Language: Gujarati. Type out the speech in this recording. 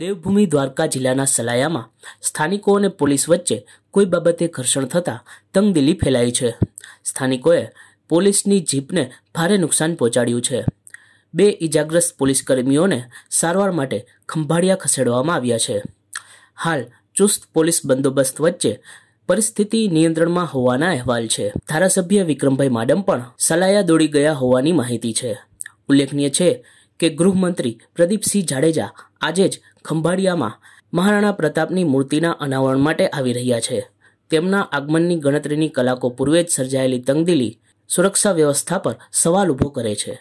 દેવભૂમિ દ્વારકા જિલ્લાના સલાયામાં સ્થાનિકો અને પોલીસ વચ્ચે કોઈ બાબતે ઘર્ષણ થતાં તંગદિલી ફેલાઈ છે। સ્થાનિકોએ પોલીસની જીપને ભારે નુકસાન પહોંચાડ્યું છે। બે ઈજાગ્રસ્ત પોલીસ કર્મીઓને સારવાર માટે ખંભાળિયા ખસેડવામાં આવ્યા છે। હાલ ચુસ્ત પોલીસ બંદોબસ્ત વચ્ચે પરિસ્થિતિ નિયંત્રણમાં હોવાના અહેવાલ છે। ધારાસભ્ય વિક્રમભાઈ માડમ પણ સલાયા દોડી ગયા હોવાની માહિતી છે। ઉલ્લેખનીય છે के गृहमंत्री प्रदीप सिंह जाडेजा आज ज खंभाड़िया में महाराणा प्रतापनी मूर्तिना अनावरण माटे आवी रह्या छे। तेमना आगमननी गणतरीनी कलाको पूर्वे ज सर्जायेली तंगदीली सुरक्षा व्यवस्था पर सवाल उभो करे छे।